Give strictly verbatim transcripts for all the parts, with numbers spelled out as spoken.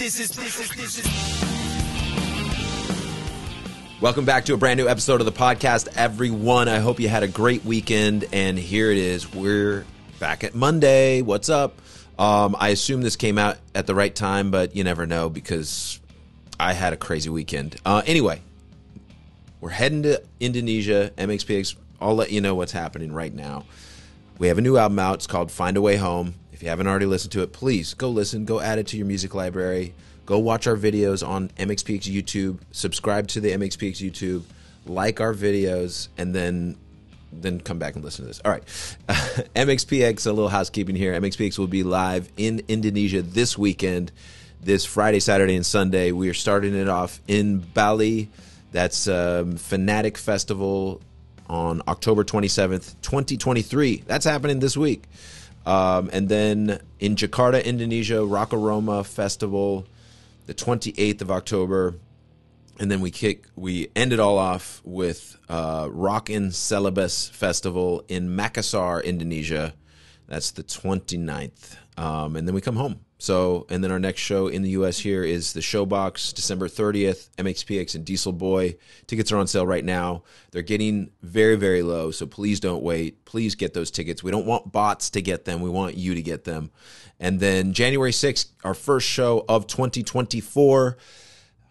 This is, this is, this is. Welcome back to a brand new episode of the podcast, everyone. I hope you had a great weekend, and here it is. We're back at Monday. What's up? Um, I assume this came out at the right time, but you never know because I had a crazy weekend. Uh, anyway, we're heading to Indonesia, M X P X. I'll let you know what's happening right now. We have a new album out. It's called Find a Way Home. If you haven't already listened to it, please go listen. Go add it to your music library. Go watch our videos on M X P X YouTube. Subscribe to the M X P X YouTube. Like our videos, and then then come back and listen to this. All right. Uh, M X P X, a little housekeeping here. M X P X will be live in Indonesia this weekend, this Friday, Saturday, and Sunday. We are starting it off in Bali. That's um, Fanatic Festival on October twenty-seventh, twenty twenty-three. That's happening this week. Um, and then in Jakarta, Indonesia, Rockorama Festival, the twenty-eighth of October. And then we kick, we end it all off with uh, Rock in Celebes Festival in Makassar, Indonesia. That's the twenty-ninth. Um, and then we come home. So, and then our next show in the U S here is the Showbox, December thirtieth, M X P X and Diesel Boy. Tickets are on sale right now. They're getting very, very low, so please don't wait. Please get those tickets. We don't want bots to get them. We want you to get them. And then January sixth, our first show of twenty twenty-four,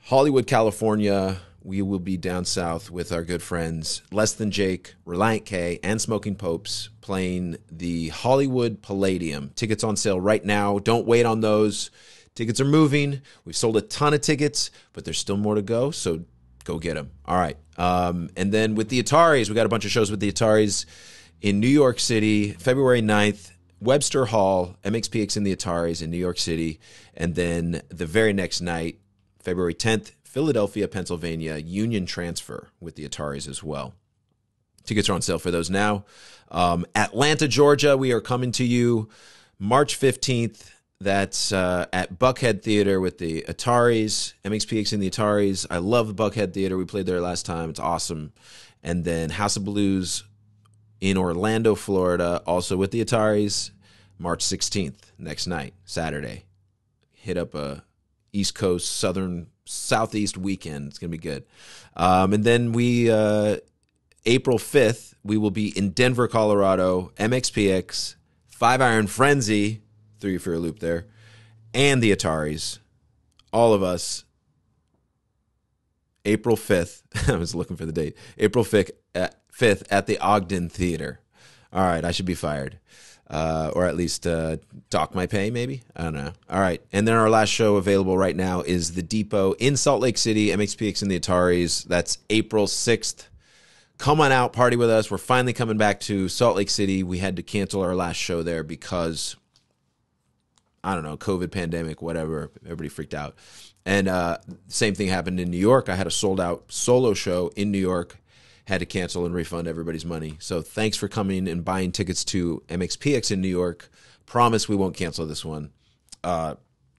Hollywood, California. We will be down south with our good friends Less Than Jake, Relient K, and Smoking Popes playing the Hollywood Palladium. Tickets on sale right now. Don't wait on those. Tickets are moving. We've sold a ton of tickets, but there's still more to go, so go get them. All right. Um, and then with the Ataris, we got a bunch of shows with the Ataris in New York City, February ninth. Webster Hall, M X P X and the Ataris in New York City. And then the very next night, February tenth, Philadelphia, Pennsylvania, Union Transfer with the Ataris as well. Tickets are on sale for those now. Um, Atlanta, Georgia, we are coming to you March fifteenth. That's uh, at Buckhead Theater with the Ataris, M X P X and the Ataris. I love the Buckhead Theater. We played there last time. It's awesome. And then House of Blues in Orlando, Florida, also with the Ataris, March sixteenth, next night, Saturday. Hit up a East Coast, Southern Southeast weekend. It's going to be good. Um, and then we, uh, April fifth, we will be in Denver, Colorado, M X P X, Five Iron Frenzy, threw you for a loop there, and the Ataris. All of us. April fifth. I was looking for the date. April fifth at, fifth at the Ogden Theater. All right. I should be fired. Uh, or at least uh, dock my pay, maybe. I don't know. All right. And then our last show available right now is The Depot in Salt Lake City, M X P X and the Ataris. That's April sixth. Come on out, party with us. We're finally coming back to Salt Lake City. We had to cancel our last show there because, I don't know, COVID, pandemic, whatever. Everybody freaked out. And uh, same thing happened in New York. I had a sold-out solo show in New York. Had to cancel and refund everybody's money. So thanks for coming and buying tickets to M X P X in New York. Promise we won't cancel this one. Uh,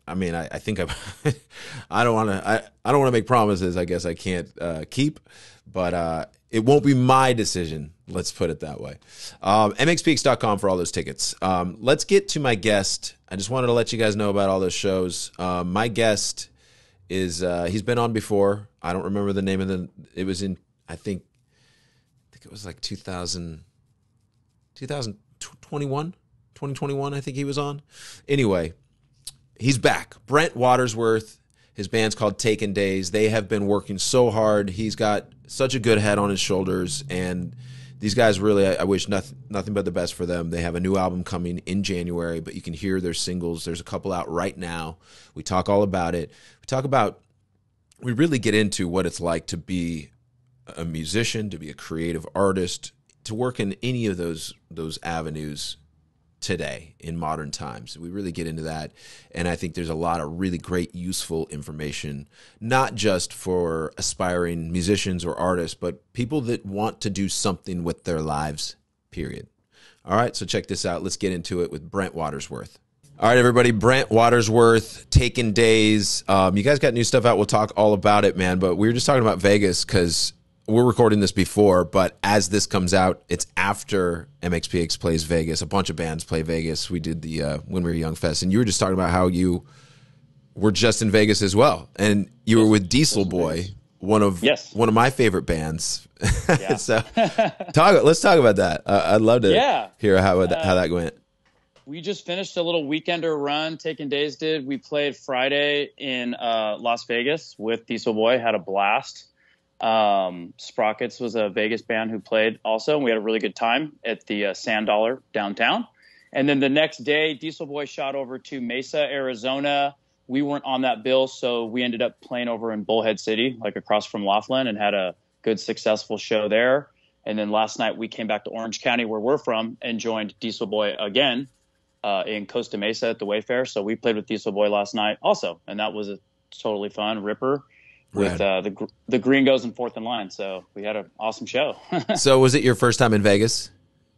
I mean, I, I think I've, I don't want to. I, I don't want to make promises. I guess I can't uh, keep, but uh, it won't be my decision. Let's put it that way. Um, M X P X dot com for all those tickets. Um, let's get to my guest. I just wanted to let you guys know about all those shows. Uh, my guest is uh, he's been on before. I don't remember the name of the. It was in I think. It was like two thousand, twenty twenty-one, twenty twenty-one, I think he was on. Anyway, he's back. Brent Waterworth, his band's called Taken Days. They have been working so hard. He's got such a good head on his shoulders, and these guys really, I, I wish nothing, nothing but the best for them. They have a new album coming in January, but you can hear their singles. There's a couple out right now. We talk all about it. We talk about, we really get into what it's like to be a musician, to be a creative artist, to work in any of those those avenues today in modern times. We really get into that, and I think there's a lot of really great, useful information, not just for aspiring musicians or artists, but people that want to do something with their lives, period. All right, so check this out. Let's get into it with Brent Waterworth. All right, everybody, Brent Waterworth, Taken Days. Um, you guys got new stuff out. We'll talk all about it, man, but we were just talking about Vegas because we're recording this before, but as this comes out, it's after M X P X plays Vegas. A bunch of bands play Vegas. We did the uh, When We Were Young Fest, and you were just talking about how you were just in Vegas as well. And you yes. were with Diesel Boy, one of yes. one of my favorite bands. Yeah. So talk, let's talk about that. Uh, I'd love to yeah. hear how, uh, how that went. We just finished a little weekender run Taken Days did. We played Friday in uh, Las Vegas with Diesel Boy, had a blast. Um, Sprockets was a Vegas band who played also, and we had a really good time at the uh, Sand Dollar downtown. And then the next day, Diesel Boy shot over to Mesa, Arizona. We weren't on that bill, so we ended up playing over in Bullhead City, like across from Laughlin, and had a good, successful show there. And then last night, we came back to Orange County, where we're from, and joined Diesel Boy again. Uh, in Costa Mesa at the Wayfair. So we played with Diesel Boy last night also. And that was a totally fun ripper with uh, the, the Green Goes in fourth in line. So we had an awesome show. So was it your first time in Vegas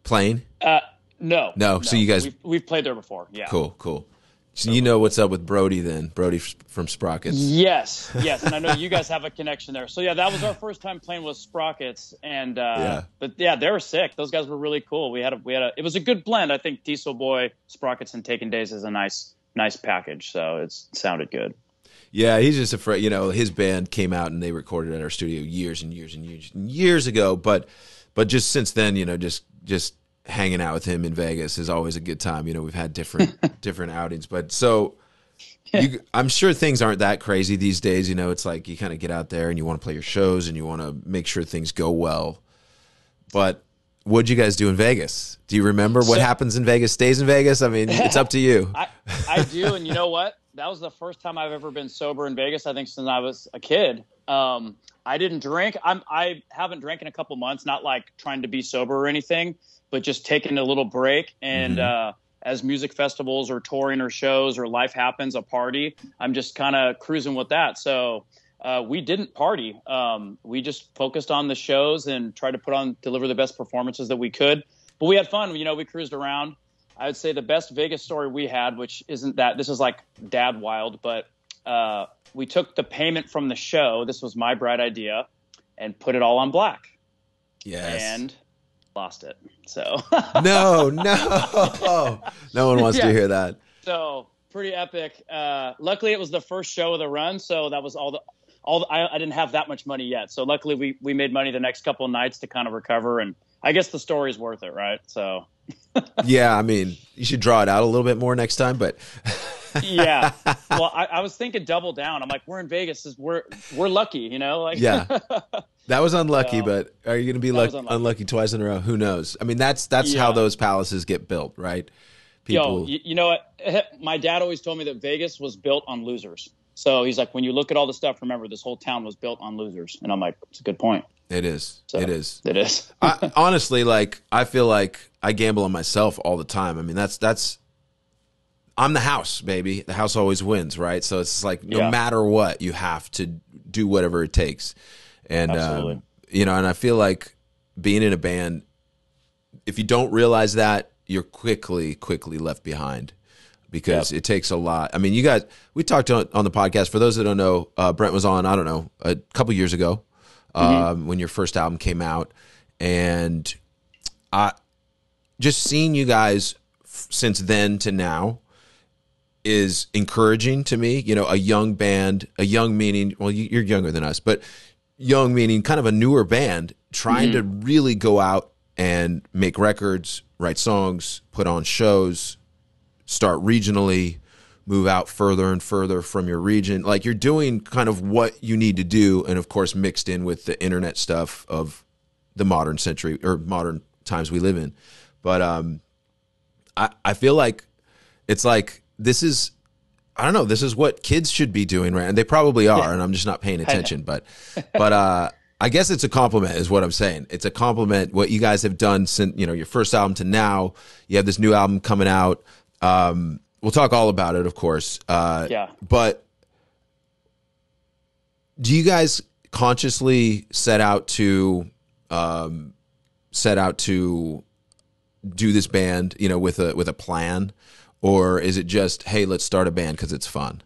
playing? Uh, no, no. No. So you guys... We've, we've played there before. Yeah. Cool, cool. So you know what's up with Brody then, Brody from Sprockets. Yes, yes, and I know you guys have a connection there. So yeah, that was our first time playing with Sprockets, and uh, yeah. but yeah, they were sick. Those guys were really cool. We had a, we had a, it was a good blend. I think Diesel Boy, Sprockets, and Taken Days is a nice nice package. So it's, it sounded good. Yeah, he's just a friend. You know, his band came out and they recorded at our studio years and years and years and years ago. But but just since then, you know, just just. hanging out with him in Vegas is always a good time. You know, we've had different, different outings, but so you, I'm sure things aren't that crazy these days. You know, it's like you kind of get out there and you want to play your shows and you want to make sure things go well, but what'd you guys do in Vegas? Do you remember what so, happens in Vegas stays in Vegas? I mean, it's up to you. I, I do. And you know what? That was the first time I've ever been sober in Vegas. I think since I was a kid. um, I didn't drink. I'm, I haven't drank in a couple months, not like trying to be sober or anything, but just taking a little break. And mm-hmm. uh, as music festivals or touring or shows or life happens, a party, I'm just kind of cruising with that. So uh, we didn't party. Um, we just focused on the shows and tried to put on, deliver the best performances that we could. But we had fun. You know, we cruised around. I would say the best Vegas story we had, which isn't that, this is like dad wild, but uh, we took the payment from the show. This was my bright idea, and put it all on black. Yes. And lost it. So no, no, no one wants yeah. to hear that. So pretty epic. Uh, luckily, it was the first show of the run, so that was all the all. The, I, I didn't have that much money yet, so luckily we we made money the next couple of nights to kind of recover. And I guess the story's worth it, right? So yeah, I mean, you should draw it out a little bit more next time, but. Yeah. Well, I, I was thinking double down. I'm like, we're in Vegas. We're we're lucky, you know? Like, yeah. That was unlucky, so, but are you going to be luck unlucky. unlucky twice in a row? Who knows? I mean, that's that's yeah. how those palaces get built, right? People. Yo, you, you know what? My dad always told me that Vegas was built on losers. So he's like, when you look at all the stuff, remember this whole town was built on losers. And I'm like, it's a good point. It is. So, it is. It is. I, honestly, like, I feel like I gamble on myself all the time. I mean, that's that's. I'm the house, baby. The house always wins, right? So it's like no yeah. matter what, you have to do whatever it takes. And, um, you know, and I feel like being in a band, if you don't realize that, you're quickly, quickly left behind because yep. it takes a lot. I mean, you guys, we talked on, on the podcast. For those that don't know, uh, Brent was on, I don't know, a couple years ago um, mm-hmm. when your first album came out. And I just seeing you guys since then to now, is encouraging to me, you know, a young band, a young meaning, well, you're younger than us, but young meaning kind of a newer band trying mm-hmm. to really go out and make records, write songs, put on shows, start regionally, move out further and further from your region. Like you're doing kind of what you need to do. And of course, mixed in with the internet stuff of the modern century or modern times we live in. But um, I, I feel like it's like, this is, I don't know, this is what kids should be doing, right? And they probably are, and I'm just not paying attention. But but uh, I guess it's a compliment is what I'm saying. It's a compliment what you guys have done since, you know, your first album to now. You have this new album coming out. Um, we'll talk all about it, of course. Uh, yeah. But do you guys consciously set out to um, set out to do this band, you know, with a with a plan? Or is it just, hey, let's start a band because it's fun?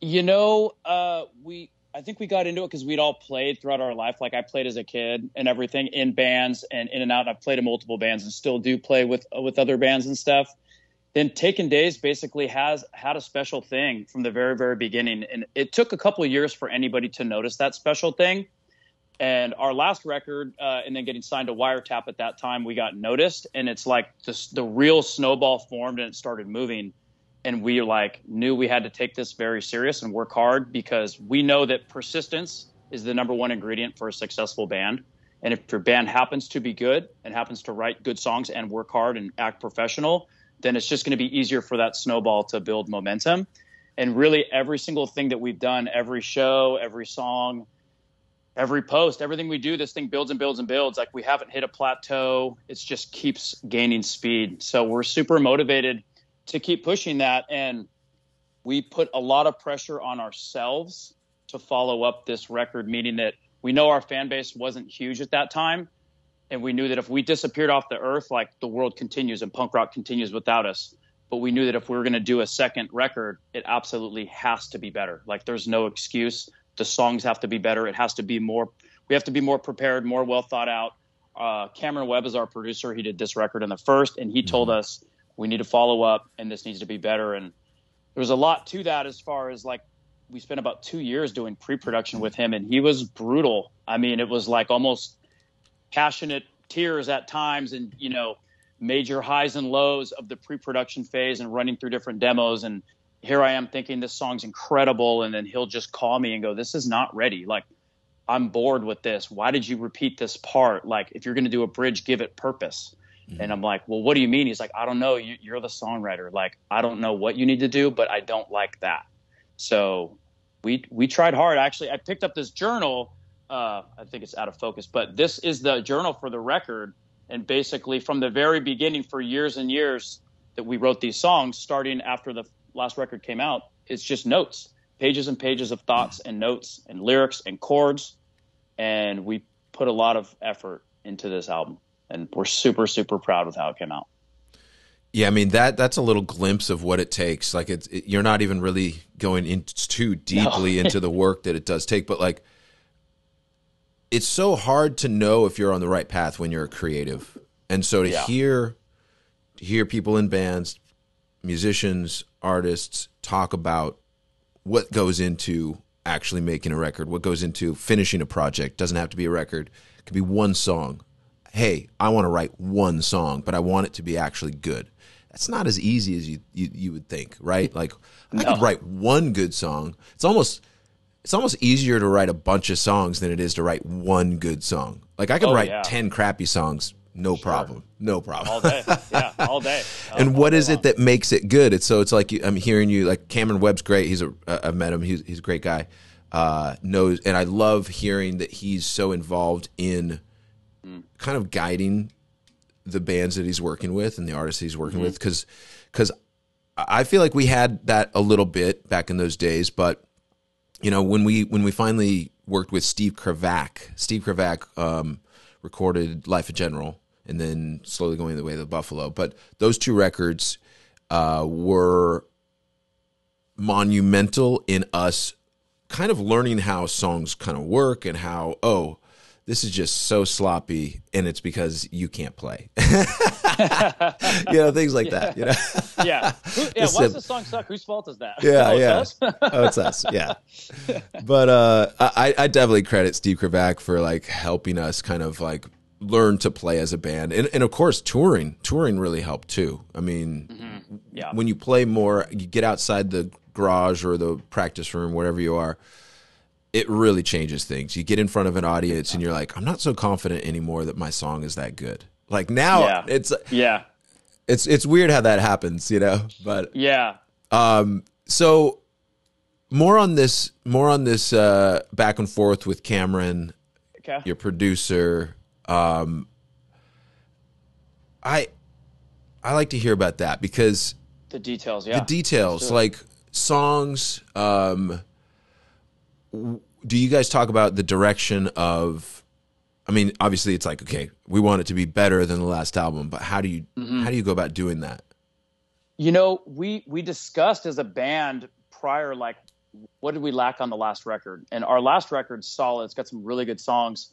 You know, uh, we I think we got into it because we'd all played throughout our life. Like I played as a kid and everything in bands and in and out. I've played in multiple bands and still do play with with other bands and stuff. then Taken Days basically has had a special thing from the very, very beginning. And it took a couple of years for anybody to notice that special thing. And our last record, uh, and then getting signed to Wiretap at that time, we got noticed. And it's like this, the real snowball formed and it started moving. And we like knew we had to take this very serious and work hard, because we know that persistence is the number one ingredient for a successful band. And if your band happens to be good and happens to write good songs and work hard and act professional, then it's just going to be easier for that snowball to build momentum. And really every single thing that we've done, every show, every song, every post, everything we do, this thing builds and builds and builds. Like, we haven't hit a plateau. It just keeps gaining speed. So we're super motivated to keep pushing that. And we put a lot of pressure on ourselves to follow up this record, meaning that we know our fan base wasn't huge at that time. And we knew that if we disappeared off the earth, like, the world continues and punk rock continues without us. But we knew that if we were going to do a second record, it absolutely has to be better. Like, there's no excuse. The songs have to be better. It has to be more. We have to be more prepared, more well thought out. Uh, Cameron Webb is our producer. He did this record in the first, and he told us we need to follow up and this needs to be better. And there was a lot to that, as far as like, we spent about two years doing pre-production with him, and he was brutal. I mean, it was like almost passionate tears at times, and, you know, major highs and lows of the pre-production phase and running through different demos. And here I am thinking this song's incredible. And then he'll just call me and go, this is not ready. Like, I'm bored with this. Why did you repeat this part? Like, if you're going to do a bridge, give it purpose. Mm-hmm. And I'm like, well, what do you mean? He's like, I don't know. You, you're the songwriter. Like, I don't know what you need to do, but I don't like that. So we, we tried hard. Actually, I picked up this journal. Uh, I think it's out of focus, but this is the journal for the record. And basically from the very beginning, for years and years that we wrote these songs, starting after the last record came out, it's just notes, pages and pages of thoughts and notes and lyrics and chords. And we put a lot of effort into this album, and we're super, super proud with how it came out. Yeah, I mean, that that's a little glimpse of what it takes. Like, it's, it, you're not even really going in too deeply no. into the work that it does take, but like, it's so hard to know if you're on the right path when you're a creative. And so to yeah. hear, to hear people in bands, musicians, artists talk about what goes into actually making a record, what goes into finishing a project. Doesn't have to be a record. It could be one song. Hey, I want to write one song, but I want it to be actually good. That's not as easy as you, you, you would think, right? Like, no. I could write one good song. It's almost... it's almost easier to write a bunch of songs than it is to write one good song. Like, I could oh, write yeah. ten crappy songs, no sure. problem, no problem. All day, yeah, all day. All, and what is long. It that makes it good? It's so it's like you, I'm hearing you, like, Cameron Webb's great. He's a, uh, I've met him. He's, he's a great guy. Uh, knows, and I love hearing that he's so involved in mm. kind of guiding the bands that he's working with and the artists he's working mm-hmm. with. Because, because I feel like we had that a little bit back in those days, but you know, when we when we finally worked with Steve Kravak, Steve Kravak um, recorded Life in General and then Slowly Going the Way of the Buffalo. But those two records uh, were monumental in us kind of learning how songs kind of work and how, oh, this is just so sloppy, and it's because you can't play. You know, things like yeah. that. You know? yeah. Who, yeah. Once it, the song sucks, whose fault is that? Yeah, oh, yeah. It's us? oh, it's us. Yeah. But uh, I, I definitely credit Steve Kravak for like helping us kind of like learn to play as a band, and and of course touring. Touring really helped too. I mean, mm-hmm. yeah. when you play more, you get outside the garage or the practice room, wherever you are. It really changes things. You get in front of an audience and you're like, I'm not so confident anymore that my song is that good. Like now yeah. it's, yeah, it's, it's weird how that happens, you know, but yeah. Um, so more on this, more on this, uh, back and forth with Cameron, okay. your producer. Um, I, I like to hear about that because the details, yeah, the details sure. like songs, um, do you guys talk about the direction of, I mean, obviously it's like, okay, we want it to be better than the last album, but how do you, mm-hmm. how do you go about doing that? You know, we, we discussed as a band prior, like, what did we lack on the last record? And our last record's solid. It's got some really good songs.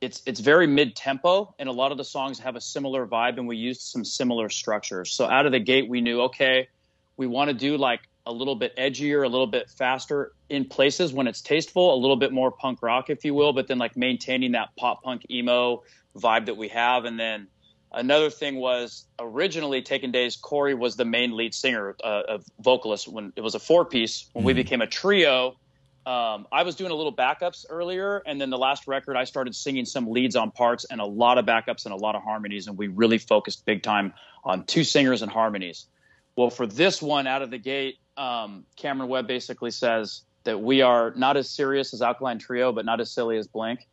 it's it's very mid-tempo, and a lot of the songs have a similar vibe, and we used some similar structures. So out of the gate, we knew, okay, we want to do like a little bit edgier, a little bit faster in places when it's tasteful, a little bit more punk rock, if you will, but then like maintaining that pop punk emo vibe that we have. And then another thing was, originally Taken Days, Corey was the main lead singer, uh, a vocalist when it was a four-piece. When mm-hmm. we became a trio, um, I was doing a little backups earlier, and then the last record I started singing some leads on parts and a lot of backups and a lot of harmonies, and we really focused big time on two singers and harmonies. Well, for this one, out of the gate, um, Cameron Webb basically says that we are not as serious as Alkaline Trio, but not as silly as Blink.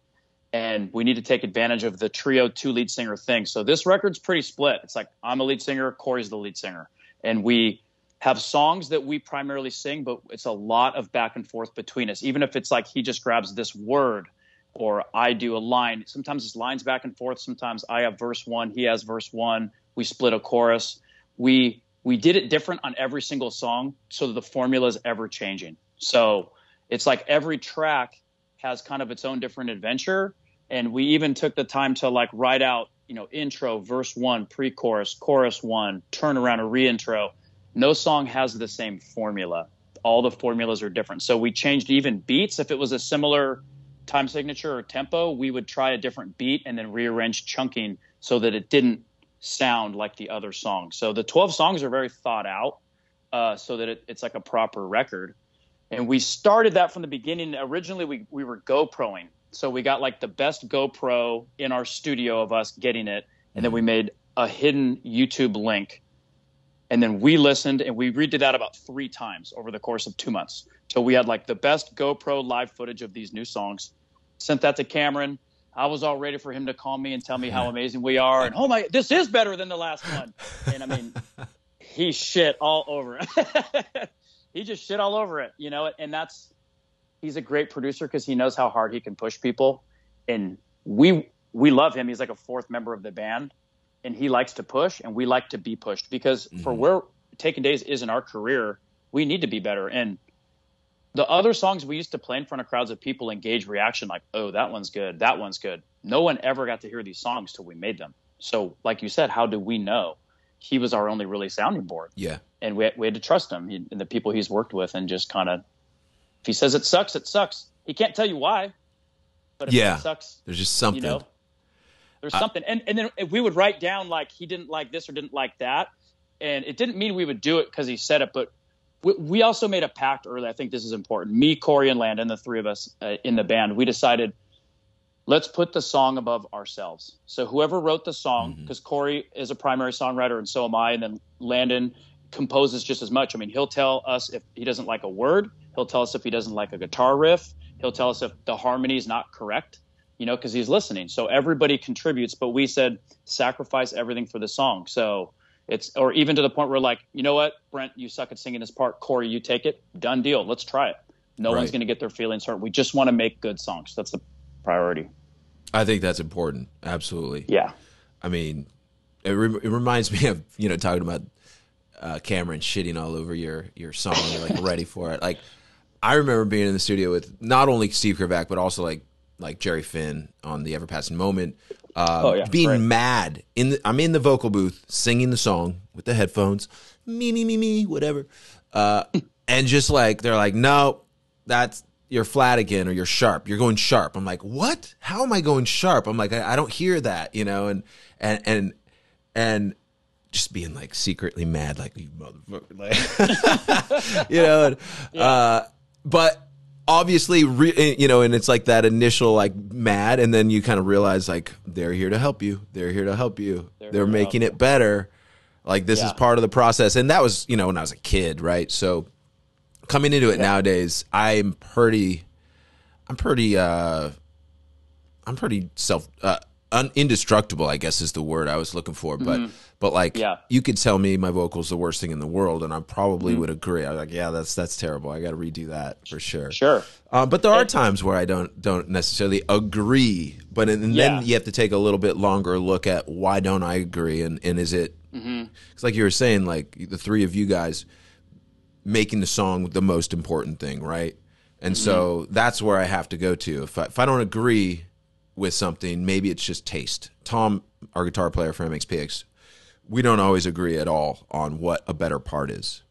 And we need to take advantage of the trio two lead singer thing. So this record's pretty split. It's like I'm a lead singer, Corey's the lead singer. And we have songs that we primarily sing, but it's a lot of back and forth between us. Even if it's like he just grabs this word or I do a line. Sometimes it's lines back and forth. Sometimes I have verse one, he has verse one. We split a chorus. We we did it different on every single song, so that the formula is ever changing. So it's like every track has kind of its own different adventure. And we even took the time to like write out, you know, intro, verse one, pre-chorus, chorus one, turnaround or re-intro. No song has the same formula. All the formulas are different. So we changed even beats. If it was a similar time signature or tempo, we would try a different beat and then rearrange chunking so that it didn't sound like the other song. So the twelve songs are very thought out uh, so that it, it's like a proper record. And we started that from the beginning. Originally, we, we were GoProing. So we got like the best GoPro in our studio of us getting it. And then we made a hidden YouTube link. And then we listened and we redid that about three times over the course of two months. So we had like the best GoPro live footage of these new songs. Sent that to Cameron. I was all ready for him to call me and tell me how amazing we are. And oh my, this is better than the last one. And I mean, he shit all over it. He just shit all over it, you know? And that's, he's a great producer because he knows how hard he can push people, and we we love him. He's like a fourth member of the band, and he likes to push, and we like to be pushed because mm-hmm. for where Taken Days is in our career, we need to be better. And the other songs we used to play in front of crowds of people and gauge reaction, like, oh, that one's good, that one's good. No one ever got to hear these songs till we made them. So, like you said, how do we know? He was our only really sounding board. Yeah, and we had, we had to trust him he, and the people he's worked with, and just kind of. If he says it sucks, it sucks. He can't tell you why, but if yeah, it sucks, there's just something. You know, there's I, something, and and then we would write down like he didn't like this or didn't like that, and it didn't mean we would do it because he said it, but we, we also made a pact early. I think this is important. Me, Corey, and Landon, the three of us uh, in the band, we decided let's put the song above ourselves. So whoever wrote the song, because mm-hmm. Corey is a primary songwriter and so am I, and then Landon composes just as much. I mean, he'll tell us if he doesn't like a word. He'll tell us if he doesn't like a guitar riff. He'll tell us if the harmony is not correct, you know, because he's listening. So everybody contributes, but we said sacrifice everything for the song. So it's, or even to the point where like, you know what, Brent, you suck at singing this part. Corey, you take it. Done deal. Let's try it. No right. one's going to get their feelings hurt. We just want to make good songs. That's the priority. I think that's important. Absolutely. Yeah. I mean, it, re- it reminds me of, you know, talking about uh, Cameron shitting all over your, your song. You're like ready for it. Like, I remember being in the studio with not only Steve Kravak, but also like like Jerry Finn on the Ever Passing Moment. Uh, oh, yeah, being right. mad. in the, I'm in the vocal booth singing the song with the headphones. Me, me, me, me, whatever. Uh, and just like, they're like, no, that's, you're flat again or you're sharp. You're going sharp. I'm like, what? How am I going sharp? I'm like, I, I don't hear that, you know? And, and, and, and, just being like secretly mad, like, you motherfucker. Like, you know? And, yeah. uh, But obviously, re- you know, and it's like that initial like mad, and then you kind of realize like they're here to help you. They're here to help you. They're, they're making it better. Like this yeah. is part of the process. And that was, you know, when I was a kid, right? So coming into it yeah. nowadays, I'm pretty, I'm pretty, uh, I'm pretty self, uh, un- indestructible, I guess is the word I was looking for. But, mm-hmm. but like yeah. you could tell me my vocal's the worst thing in the world, and I probably mm-hmm. would agree. I'm like, yeah, that's that's terrible. I got to redo that for sure. Sure. Uh, but there are times where I don't don't necessarily agree. But and, and yeah. then you have to take a little bit longer look at why don't I agree, and and is it? Mm-hmm. It's like you were saying, like the three of you guys making the song the most important thing, right? And mm-hmm. so that's where I have to go to. If I, if I don't agree, with something, maybe it's just taste. Tom, our guitar player from M X P X, we don't always agree at all on what a better part is.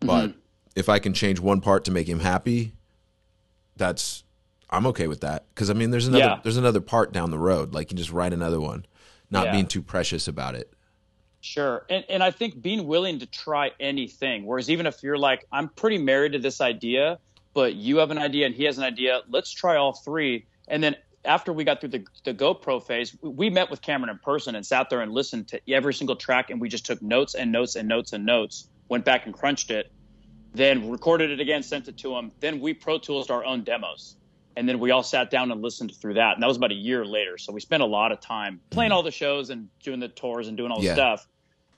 But mm-hmm. if I can change one part to make him happy, that's I'm okay with that. Because I mean, there's another yeah. there's another part down the road. Like, you just write another one, not yeah. being too precious about it. Sure. And and I think being willing to try anything. Whereas even if you're like, I'm pretty married to this idea, but you have an idea and he has an idea, let's try all three. And then after we got through the, the GoPro phase, we met with Cameron in person and sat there and listened to every single track. And we just took notes and notes and notes and notes, went back and crunched it, then recorded it again, sent it to him. Then we Pro Tools our own demos. And then we all sat down and listened through that. And that was about a year later. So we spent a lot of time playing all the shows and doing the tours and doing all the yeah. stuff.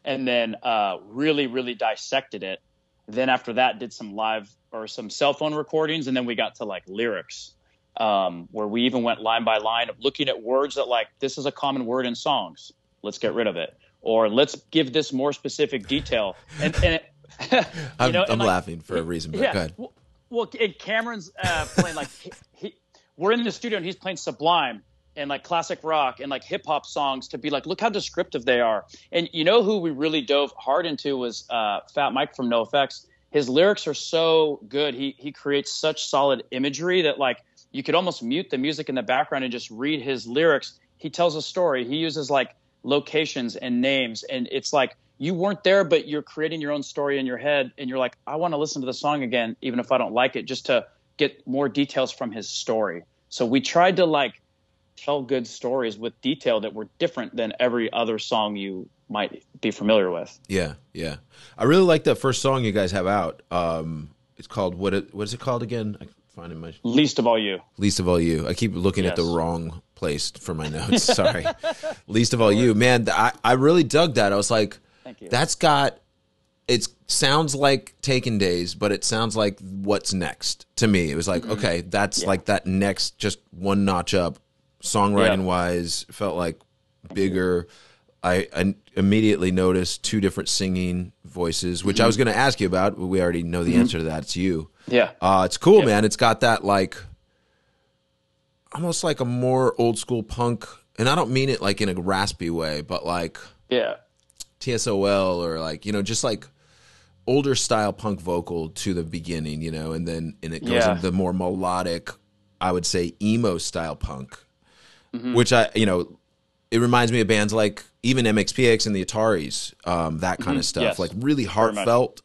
And then uh, really, really dissected it. Then after that, did some live or some cell phone recordings. And then we got to like lyrics. Um, where we even went line by line of looking at words that like, this is a common word in songs. Let's get rid of it. Or let's give this more specific detail. And, and it, you I'm, know, I'm and, like, laughing for a reason, but yeah, go ahead. Well, well and Cameron's uh, playing like, he, he, we're in the studio and he's playing Sublime and like classic rock and like hip hop songs to be like, look how descriptive they are. And you know who we really dove hard into was uh, Fat Mike from NoFX. His lyrics are so good. He, he creates such solid imagery that like, you could almost mute the music in the background and just read his lyrics. He tells a story. He uses like locations and names. And it's like, you weren't there, but you're creating your own story in your head. And you're like, I want to listen to the song again, even if I don't like it, just to get more details from his story. So we tried to like tell good stories with detail that were different than every other song you might be familiar with. Yeah. Yeah. I really like that first song you guys have out. Um, it's called, what, it, what is it called again? I My... Least of All You. Least of All You. I keep looking yes. at the wrong place for my notes. Sorry. Least of All You. Man, I, I really dug that. I was like, Thank you. That's got, it sounds like Taken Days, but it sounds like what's next to me. It was like, mm-hmm. okay, that's yeah. like that next, just one notch up. Songwriting yeah. wise, felt like bigger. I, I immediately noticed two different singing voices, which mm-hmm. I was going to ask you about. But we already know the mm-hmm. answer to that. It's you. Yeah. Uh, it's cool, yeah. man. It's got that like almost like a more old school punk. And I don't mean it like in a raspy way, but like yeah, T S O L or like, you know, just like older style punk vocal to the beginning, you know, and then and it goes yeah. into the more melodic, I would say emo style punk, mm-hmm. which I, you know, it reminds me of bands like even M X P X and the Ataris, um, that kind mm-hmm. of stuff, yes. like really heartfelt.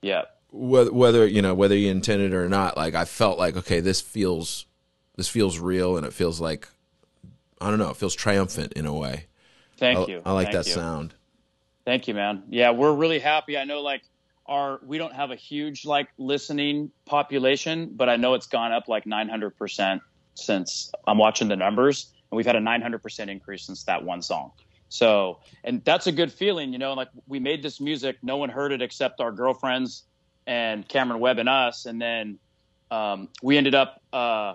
Yeah. Whether, whether, you know, whether you intend it or not, like I felt like, okay, this feels, this feels real. And it feels like, I don't know, it feels triumphant in a way. Thank I, you. I like Thank that you. sound. Thank you, man. Yeah. We're really happy. I know like our, we don't have a huge like listening population, but I know it's gone up like nine hundred percent since I'm watching the numbers, and we've had a nine hundred percent increase since that one song. So, and that's a good feeling, you know, like we made this music, no one heard it except our girlfriends and Cameron Webb and us. And then um, we ended up, uh,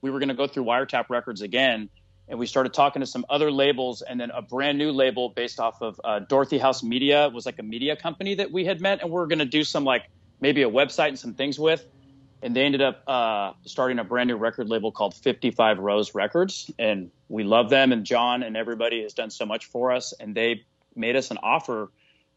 we were going to go through Wiretap Records again. And we started talking to some other labels. And then a brand new label based off of uh, Dorothy House Media was like a media company that we had met. And we were going to do some like maybe a website and some things with. And they ended up uh, starting a brand new record label called fifty-five Rose Records. And we love them. And John and everybody has done so much for us. And they made us an offer,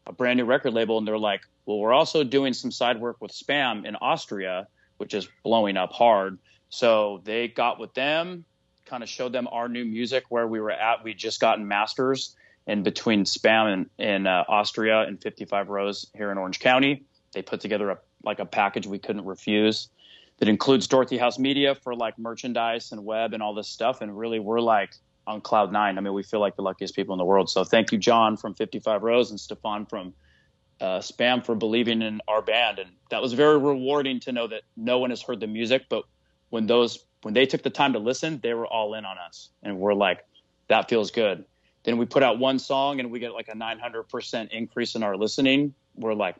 a brand new record label. And they're like, well, we're also doing some side work with Spam in Austria, which is blowing up hard. So they got with them, kind of showed them our new music where we were at. We'd just gotten masters in between Spam and in uh, Austria and fifty-five Rose here in Orange County. They put together a, like a package we couldn't refuse that includes Dorothy House Media for like merchandise and web and all this stuff. And really we're like on cloud nine. I mean, we feel like the luckiest people in the world. So thank you, John from fifty-five Rose and Stefan from Uh, Spam for believing in our band. And that was very rewarding to know that no one has heard the music, but when those when they took the time to listen, they were all in on us, and we're like, that feels good. Then we put out one song and we get like a nine hundred percent increase in our listening. We're like,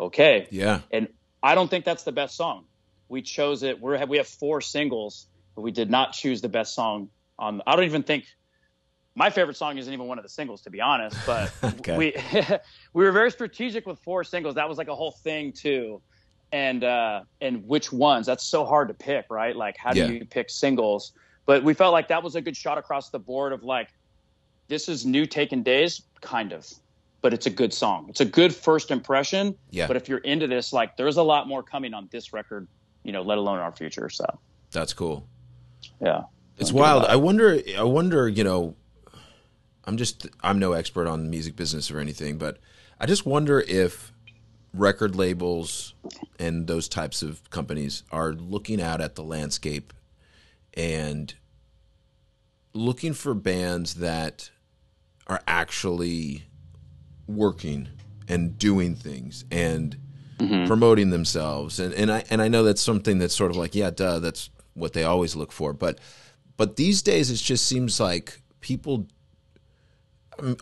okay, yeah. And I don't think that's the best song. We chose it. We're we have four singles, but we did not choose the best song on. I don't even think my favorite song isn't even one of the singles, to be honest, but okay. we we were very strategic with four singles. That was like a whole thing too. And uh, and which ones? That's so hard to pick, right? Like, how do yeah. you pick singles? But we felt like that was a good shot across the board of like, this is new Taken Days, kind of. But it's a good song. It's a good first impression. Yeah. But if you're into this, like, there's a lot more coming on this record, you know, let alone our future. So that's cool. Yeah. It's wild. I wonder, I wonder, you know, I'm just, I'm no expert on the music business or anything, but I just wonder if record labels and those types of companies are looking out at the landscape and looking for bands that are actually working and doing things and mm-hmm. promoting themselves. And, and I, and I know that's something that's sort of like, yeah, duh, that's what they always look for. But, but these days it just seems like people,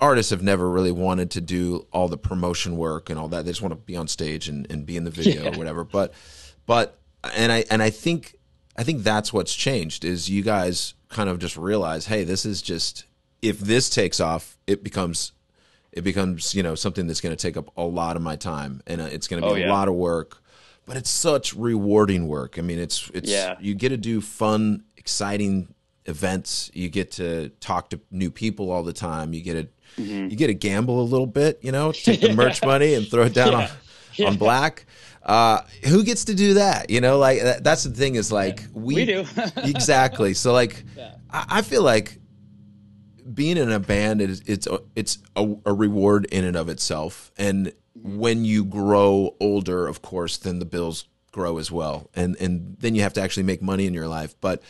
artists have never really wanted to do all the promotion work and all that. They just want to be on stage and, and be in the video yeah. or whatever. But, but, and I, and I think, I think that's what's changed is you guys kind of just realize, hey, this is just, if this takes off, it becomes, it becomes, you know, something that's going to take up a lot of my time and it's going to be oh, yeah. a lot of work, but it's such rewarding work. I mean, it's, it's, yeah. you get to do fun, exciting events. You get to talk to new people all the time. You get to, mm-hmm. you get to gamble a little bit, you know, take the yeah. merch money and throw it down yeah. on, yeah. on black. Uh, who gets to do that? You know, like that, that's the thing is like, yeah. we, we do exactly. So like, yeah. I, I feel like being in a band is it's, it's a, a reward in and of itself. And when you grow older, of course, then the bills grow as well. And, and then you have to actually make money in your life. But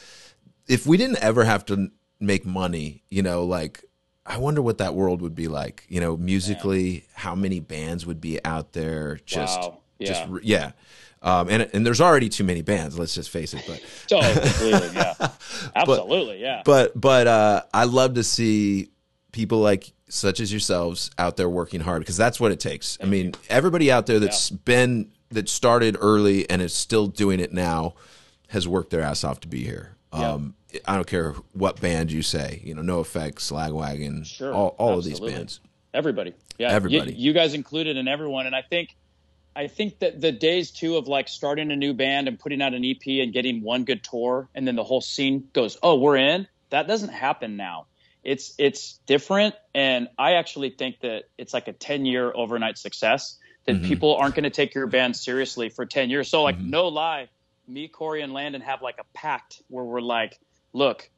if we didn't ever have to make money, you know, like, I wonder what that world would be like, you know, musically, Man. how many bands would be out there? Just, wow. yeah. just, yeah. Um, and, and there's already too many bands, let's just face it, but oh, completely, yeah, absolutely. But, yeah. But, but, uh, I love to see people like such as yourselves out there working hard. Cause that's what it takes. Thank I mean, you. everybody out there that's yeah. been, that started early and is still doing it now has worked their ass off to be here. Um, yep. I don't care what band you say, you know, NoFX, Slagwagon, sure, all, all of these bands, everybody, yeah, everybody, you, you guys included and everyone. And I think, I think that the days too of like starting a new band and putting out an E P and getting one good tour and then the whole scene goes, oh, we're in, that doesn't happen now. It's, it's different. And I actually think that it's like a ten year overnight success that mm-hmm. people aren't going to take your band seriously for ten years. So like mm-hmm. no lie. Me, Corey, and Landon have like a pact where we're like, look,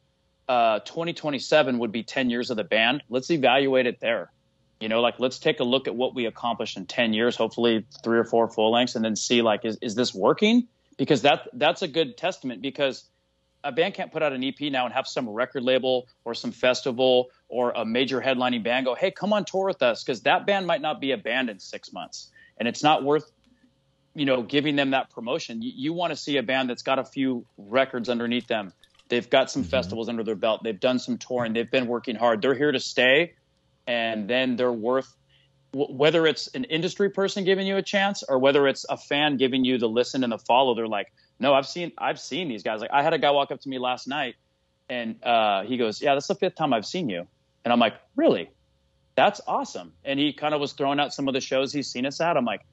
uh, twenty twenty-seven would be ten years of the band. Let's evaluate it there. You know, like, let's take a look at what we accomplished in ten years, hopefully three or four full lengths, and then see like, is, is this working? Because that that's a good testament, because a band can't put out an E P now and have some record label or some festival or a major headlining band go, hey, come on tour with us, because that band might not be a band in six months. And it's not worth you know, giving them that promotion. You, you want to see a band that's got a few records underneath them. They've got some mm-hmm. festivals under their belt. They've done some touring. They've been working hard. They're here to stay. And then they're worth, w- whether it's an industry person giving you a chance or whether it's a fan giving you the listen and the follow, they're like, no, I've seen, I've seen these guys. Like, I had a guy walk up to me last night and uh, he goes, yeah, that's the fifth time I've seen you. And I'm like, really? That's awesome. And he kind of was throwing out some of the shows he's seen us at. I'm like,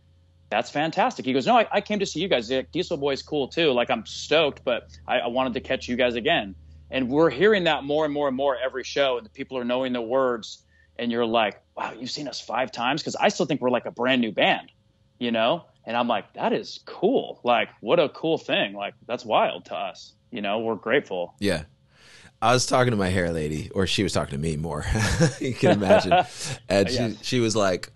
that's fantastic. He goes, no, I, I came to see you guys. Like, Diesel Boy's cool too. Like, I'm stoked, but I, I wanted to catch you guys again. And we're hearing that more and more and more every show. And the people are knowing the words. And you're like, wow, you've seen us five times? Because I still think we're like a brand new band, you know? And I'm like, that is cool. Like, what a cool thing. Like, that's wild to us. You know, we're grateful. Yeah. I was talking to my hair lady, or she was talking to me more. You can imagine. And yeah. she, she was like,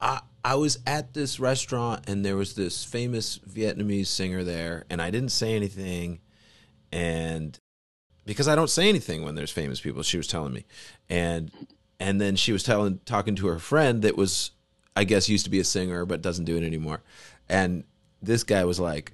I, I was at this restaurant and there was this famous Vietnamese singer there and I didn't say anything, and because I don't say anything when there's famous people, she was telling me. And and then she was telling talking to her friend that was, I guess, used to be a singer but doesn't do it anymore. And this guy was like,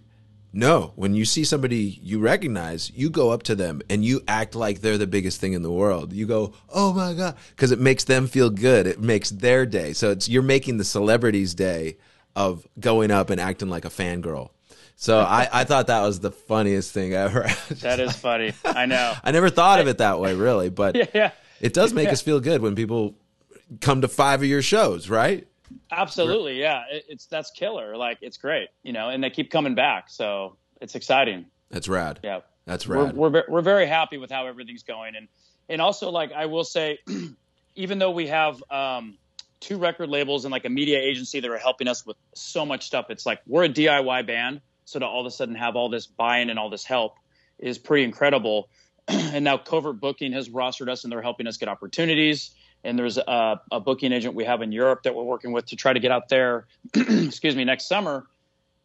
no, when you see somebody you recognize, you go up to them and you act like they're the biggest thing in the world. You go, oh my God, because it makes them feel good. It makes their day. So it's, you're making the celebrity's day of going up and acting like a fangirl. So I, I thought that was the funniest thing ever. That is funny. I know. I never thought of it that way, really. But yeah, yeah. it does make yeah. us feel good when people come to five of your shows, right? Absolutely. Yeah. It's, that's killer. Like, it's great, you know, and they keep coming back. So it's exciting. That's rad. Yeah. That's right. We're, we're we're very happy with how everything's going, and and also, like, I will say, even though we have um, two record labels and like a media agency that are helping us with so much stuff, it's like we're a D I Y band, so to all of a sudden have all this buy-in and all this help is pretty incredible. And now Covert Booking has rostered us, and they're helping us get opportunities. And there's a, a booking agent we have in Europe that we're working with to try to get out there, excuse me, next summer.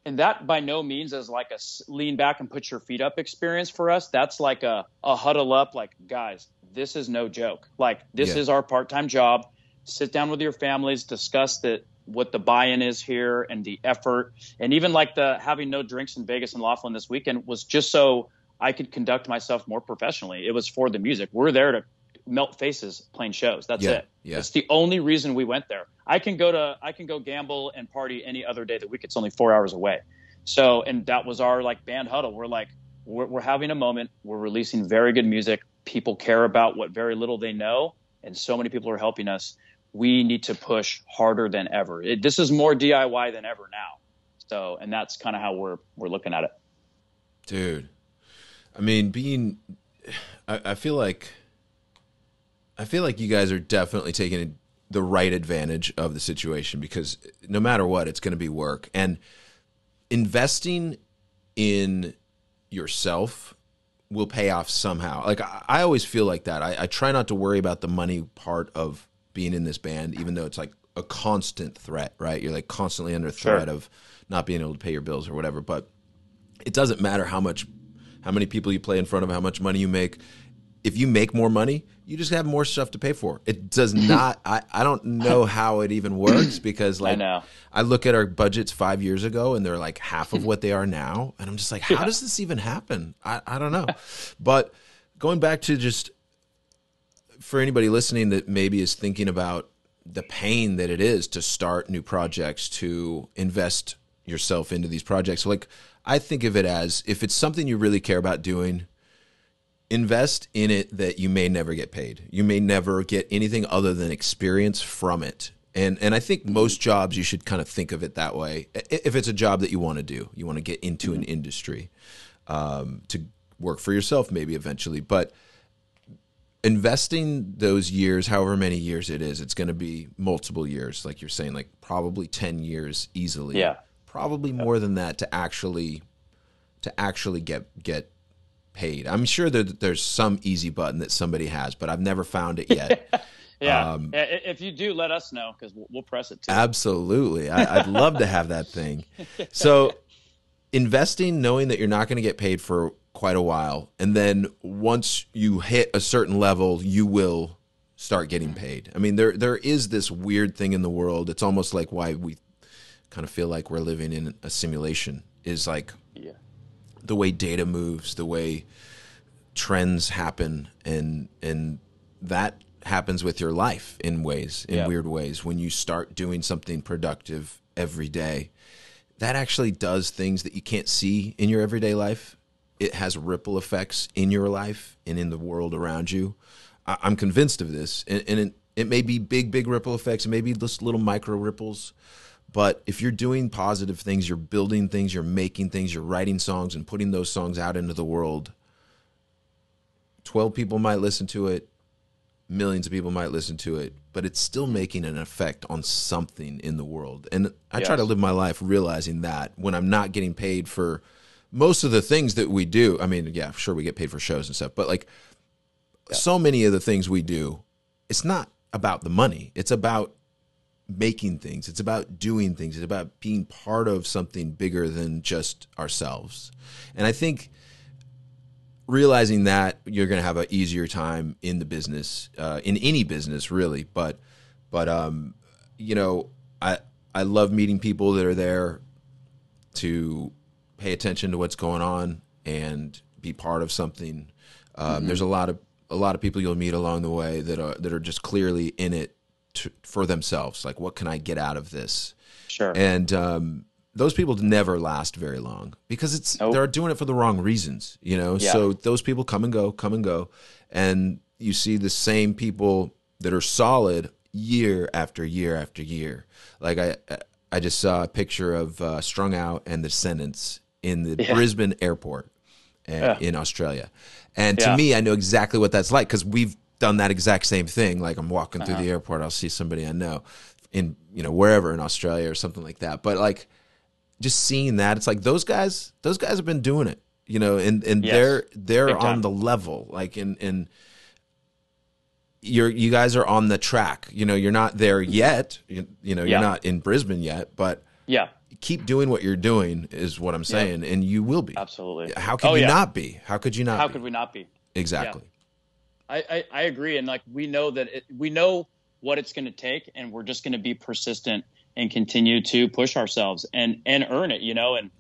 And that by no means is like a lean back and put your feet up experience for us. That's like a, a huddle up, like, guys, this is no joke. Like, this yeah. is our part-time job. Sit down with your families, discuss that, what the buy-in is here and the effort. And even like the having no drinks in Vegas and Laughlin this weekend was just so I could conduct myself more professionally. It was for the music. We're there to melt faces playing shows. That's yeah, it. Yeah. It's the only reason we went there. I can go to, I can go gamble and party any other day of the week. It's only four hours away. So, and that was our like band huddle. We're like, we're, we're having a moment. We're releasing very good music. People care about what very little they know. And so many people are helping us. We need to push harder than ever. It, this is more D I Y than ever now. So, and that's kind of how we're, we're looking at it. Dude. I mean, being, I, I feel like, I feel like you guys are definitely taking the right advantage of the situation, because no matter what, it's going to be work. And investing in yourself will pay off somehow. Like, I, I always feel like that. I, I try not to worry about the money part of being in this band, even though it's like a constant threat, right? You're like constantly under threat sure. of not being able to pay your bills or whatever, but it doesn't matter how much, how many people you play in front of, how much money you make. If you make more money, you just have more stuff to pay for. It does not, I, I don't know how it even works, because like I, know. I look at our budgets five years ago and they're like half of what they are now. And I'm just like, how yeah. does this even happen? I, I don't know. But going back to just, for anybody listening that maybe is thinking about the pain that it is to start new projects, to invest yourself into these projects. Like, I think of it as, if it's something you really care about doing, invest in it that you may never get paid. You may never get anything other than experience from it. And and I think most jobs you should kind of think of it that way. If it's a job that you want to do, you want to get into an industry, um, to work for yourself maybe eventually. But investing those years, however many years it is, it's going to be multiple years. Like you're saying, like probably ten years easily. Yeah. Probably more than that to actually to actually get get paid. I'm sure that there's some easy button that somebody has, but I've never found it yet. yeah. Um, yeah. If you do, let us know, because we'll, we'll press it too. Absolutely. I, I'd love to have that thing. So investing, knowing that you're not going to get paid for quite a while, and then once you hit a certain level, you will start getting paid. I mean, there there is this weird thing in the world. It's almost like why we kind of feel like we're living in a simulation, is like yeah. the way data moves, the way trends happen, and and that happens with your life in ways, in yeah. weird ways. When you start doing something productive every day, that actually does things that you can't see in your everyday life. It has ripple effects in your life and in the world around you. I, I'm convinced of this, and, and it, it may be big, big ripple effects, maybe just little micro ripples. But if you're doing positive things, you're building things, you're making things, you're writing songs and putting those songs out into the world, twelve people might listen to it, millions of people might listen to it, but it's still making an effect on something in the world. And I yes. try to live my life realizing that when I'm not getting paid for most of the things that we do. I mean, yeah, sure, we get paid for shows and stuff, but like yeah. so many of the things we do, it's not about the money. It's about making things. It's about doing things. It's about being part of something bigger than just ourselves. And I think realizing that, you're going to have an easier time in the business, uh, in any business really. But, but, um, you know, I, I love meeting people that are there to pay attention to what's going on and be part of something. Um, mm-hmm. There's a lot of, a lot of people you'll meet along the way that are, that are just clearly in it To, for themselves, like, what can I get out of this? Sure. And um, those people never last very long, because it's nope. they're doing it for the wrong reasons, you know. Yeah. So those people come and go, come and go, and you see the same people that are solid year after year after year. Like I, I just saw a picture of uh, Strung Out and The Descendants in the yeah. Brisbane airport. yeah. in Australia. And yeah. to me, I know exactly what that's like, because we've done that exact same thing. Like, I'm walking uh-huh. through the airport, I'll see somebody I know in, you know, wherever in Australia or something like that. But like, just seeing that, it's like those guys, those guys have been doing it, you know, and, and yes. they're, they're Big on time. The level, like in, in you're, you guys are on the track, you know, you're not there yet, you, you know, yeah. you're not in Brisbane yet, but yeah, keep doing what you're doing is what I'm saying. Yeah. And you will be. Absolutely. How could oh, you yeah. not be? How could you not How be? could we not be? Exactly. Yeah. I, I, I agree. And like, we know that it, we know what it's going to take, and we're just going to be persistent and continue to push ourselves and, and earn it, you know? And,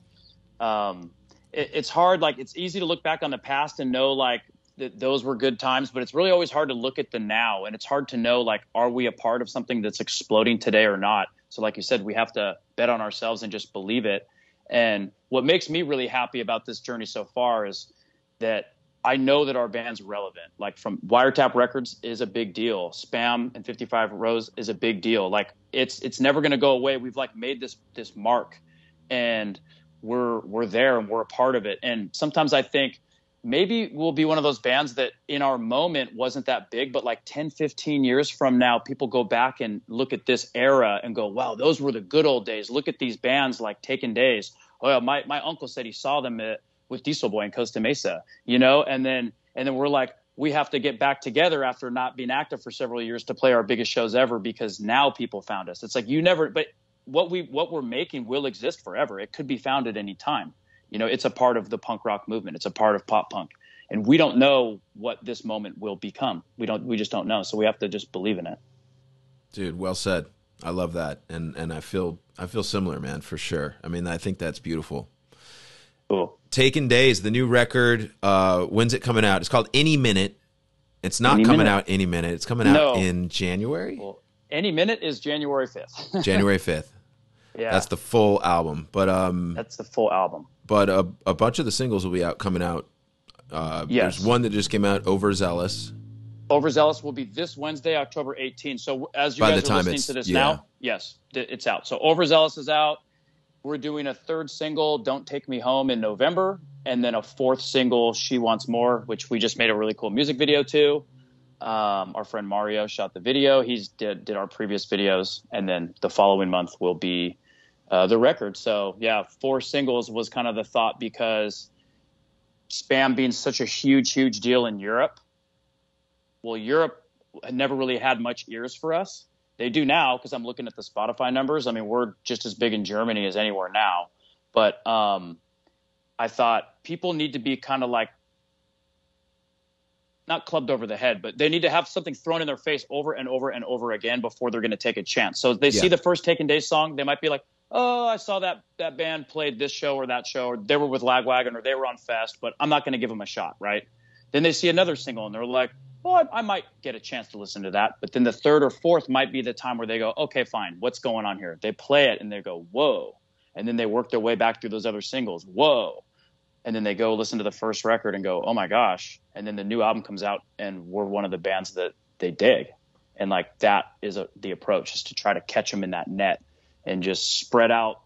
um, it, it's hard. Like, it's easy to look back on the past and know like that those were good times, but it's really always hard to look at the now. And it's hard to know, like, are we a part of something that's exploding today or not? So like you said, we have to bet on ourselves and just believe it. And what makes me really happy about this journey so far is that I know that our band's relevant. Like, from Wiretap Records is a big deal. Spam and fifty-five Rose is a big deal. Like, it's it's never going to go away. We've like made this this mark, and we're we're there and we're a part of it. And sometimes I think maybe we'll be one of those bands that in our moment wasn't that big, but like ten, fifteen years from now, people go back and look at this era and go, wow, those were the good old days. Look at these bands like Taken Days. Oh, yeah, my my uncle said he saw them at with Diesel Boy in Costa Mesa, you know, and then and then we're like, we have to get back together after not being active for several years to play our biggest shows ever, because now people found us. It's like, you never, but what we what we're making will exist forever. It could be found at any time. You know, it's a part of the punk rock movement. It's a part of pop punk, and we don't know what this moment will become. We don't. We just don't know. So we have to just believe in it. Dude, well said. I love that, and and I feel I feel similar, man, for sure. I mean, I think that's beautiful. Cool. Taken Days, the new record. Uh, when's it coming out? It's called Any Minute. It's not any coming minute. out any minute. It's coming no. out in January. Well, Any Minute is January fifth. January fifth. Yeah. That's the full album. But um, that's the full album. But a, a bunch of the singles will be out coming out. Uh, yes. There's one that just came out, Overzealous. Overzealous will be this Wednesday, October eighteenth. So as you By guys are listening to this yeah. now, yes, it's out. So Overzealous is out. We're doing a third single, Don't Take Me Home, in November, and then a fourth single, She Wants More, which we just made a really cool music video to. Um, our friend Mario shot the video. He's did, did our previous videos, and then the following month will be uh, the record. So, yeah, four singles was kind of the thought, because Spam being such a huge, huge deal in Europe, well, Europe had never really had much ears for us. They do now, because I'm looking at the Spotify numbers. I mean, we're just as big in Germany as anywhere now. But um, I thought people need to be kind of like not clubbed over the head, but they need to have something thrown in their face over and over and over again before they're going to take a chance. So they yeah. see the first Taken Days song, they might be like, oh, I saw that that band played this show or that show, or they were with Lagwagon, or they were on Fest, but I'm not going to give them a shot, right? Then they see another single and they're like, well, I, I might get a chance to listen to that. But then the third or fourth might be the time where they go, okay, fine, what's going on here? They play it and they go, whoa. And then they work their way back through those other singles, whoa. And then they go listen to the first record and go, oh my gosh. And then the new album comes out and we're one of the bands that they dig. And like, that is a, the approach, is to try to catch them in that net and just spread out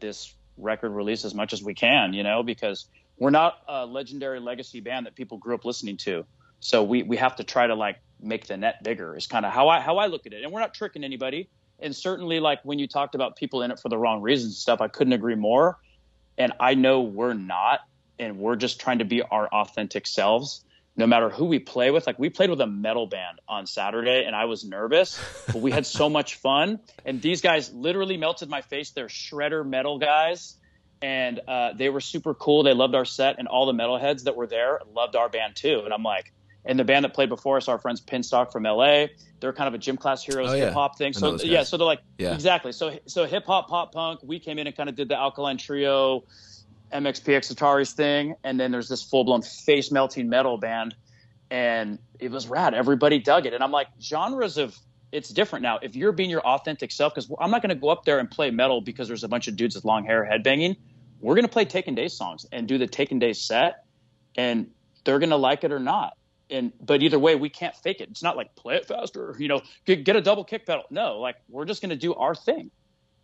this record release as much as we can, you know, because we're not a legendary legacy band that people grew up listening to. So we, we have to try to like make the net bigger is kind of how I, how I look at it. And we're not tricking anybody. And certainly, like, when you talked about people in it for the wrong reasons and stuff, I couldn't agree more. And I know we're not, and we're just trying to be our authentic selves, no matter who we play with. Like, we played with a metal band on Saturday and I was nervous, but we had so much fun. And these guys literally melted my face. They're shredder metal guys. And uh, they were super cool. They loved our set, and all the metalheads that were there loved our band too. And I'm like, and the band that played before us, our friends Pinstock from L A, they're kind of a gym class heroes, oh, yeah. hip hop thing. So yeah, so they're like, yeah. exactly. So so hip hop, pop punk. We came in and kind of did the Alkaline Trio, M X P X Ataris thing, and then there's this full blown face melting metal band, and it was rad. Everybody dug it, and I'm like, genres of it's different now. If you're being your authentic self, because I'm not going to go up there and play metal because there's a bunch of dudes with long hair headbanging. We're going to play Taken Days songs and do the Taken Days set, and they're going to like it or not. And but either way, we can't fake it. It's not like play it faster, you know, get, get a double kick pedal. No, like, we're just going to do our thing.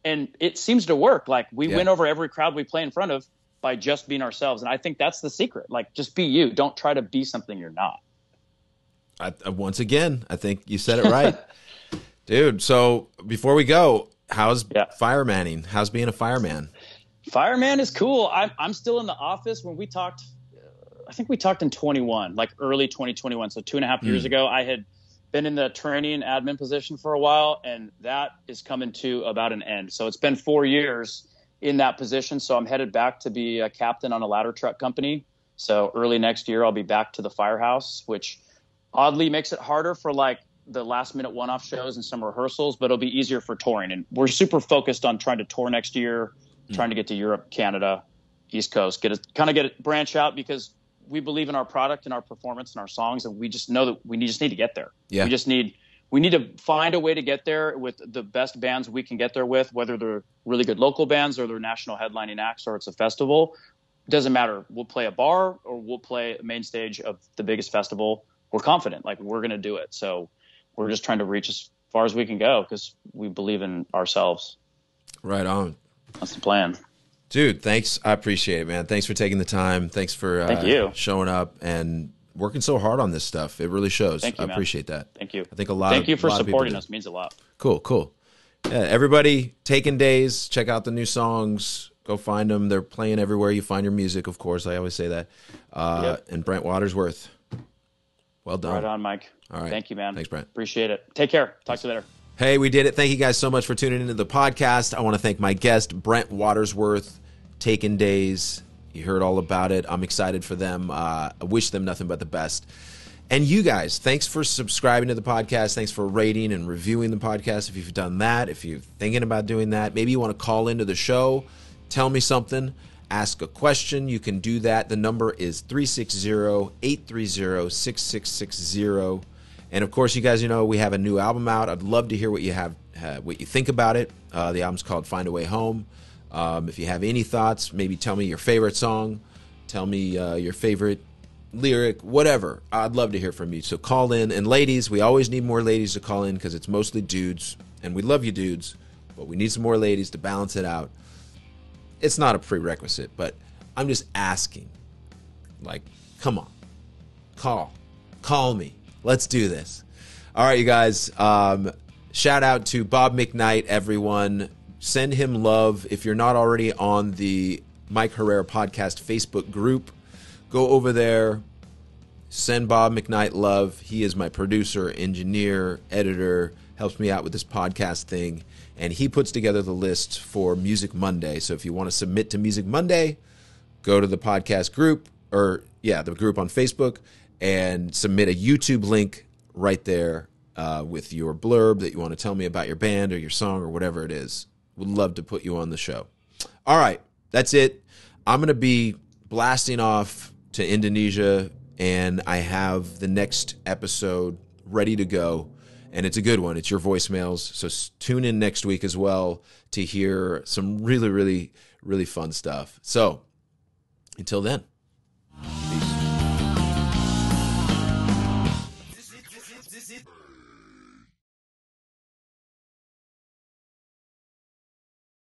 And it seems to work. Like, we yeah. win over every crowd we play in front of by just being ourselves. And I think that's the secret. Like, just be you. Don't try to be something you're not. I, once again, I think you said it right. Dude, so before we go, how's yeah. firemanning? How's being a fireman? Fireman is cool. I'm, I'm still in the office. When we talked, I think we talked in twenty-one, like early twenty twenty-one. So two and a half mm. years ago, I had been in the training and admin position for a while, and that is coming to about an end. So it's been four years in that position. So I'm headed back to be a captain on a ladder truck company. So early next year, I'll be back to the firehouse, which oddly makes it harder for like the last minute one-off shows and some rehearsals, but it'll be easier for touring. And we're super focused on trying to tour next year, mm. trying to get to Europe, Canada, East Coast, get it, kind of get it branch out, because we believe in our product and our performance and our songs, and we just know that we need, just need to get there. Yeah. We just need we need to find a way to get there with the best bands we can get there with, whether they're really good local bands or they're national headlining acts or it's a festival. It doesn't matter. We'll play a bar or we'll play a main stage of the biggest festival. We're confident, like we're going to do it. So we're just trying to reach as far as we can go because we believe in ourselves. Right on. That's the plan. Dude, thanks. I appreciate it, man. Thanks for taking the time. Thanks for uh, Thank you. showing up and working so hard on this stuff. It really shows. Thank you, I appreciate man. that. Thank you. I think a lot Thank of, you for supporting us. It means a lot. Cool, cool. Yeah, everybody, Taken Days. Check out the new songs. Go find them. They're playing everywhere you find your music, of course. I always say that. Uh, yep. And Brent Waterworth. Well done. Right on, Mike. All right. Thank you, man. Thanks, Brent. Appreciate it. Take care. Talk Thanks. to you later. Hey, we did it. Thank you guys so much for tuning into the podcast. I want to thank my guest, Brent Waterworth, Taken Days. You heard all about it. I'm excited for them. Uh, I wish them nothing but the best. And you guys, thanks for subscribing to the podcast. Thanks for rating and reviewing the podcast. If you've done that, if you're thinking about doing that, maybe you want to call into the show, tell me something, ask a question. You can do that. The number is three six zero, eight three zero, six six six zero. And of course, you guys, you know, we have a new album out. I'd love to hear what you have, uh, what you think about it. Uh, the album's called Find a Way Home. Um, if you have any thoughts, maybe tell me your favorite song. Tell me uh, your favorite lyric, whatever. I'd love to hear from you. So call in. And ladies, we always need more ladies to call in because it's mostly dudes. And we love you dudes, but we need some more ladies to balance it out. It's not a prerequisite, but I'm just asking. Like, come on. Call. Call me. Let's do this. All right, you guys. Um, shout out to Bob McKnight, everyone. Send him love. If you're not already on the Mike Herrera Podcast Facebook group, go over there. Send Bob McKnight love. He is my producer, engineer, editor, helps me out with this podcast thing. And he puts together the list for Music Monday. So if you want to submit to Music Monday, go to the podcast group or, yeah, the group on Facebook, and submit a YouTube link right there uh, with your blurb that you want to tell me about your band or your song or whatever it is. Would love to put you on the show. All right, that's it. I'm going to be blasting off to Indonesia, and I have the next episode ready to go, and it's a good one. It's your voicemails, so tune in next week as well to hear some really, really, really fun stuff. So until then.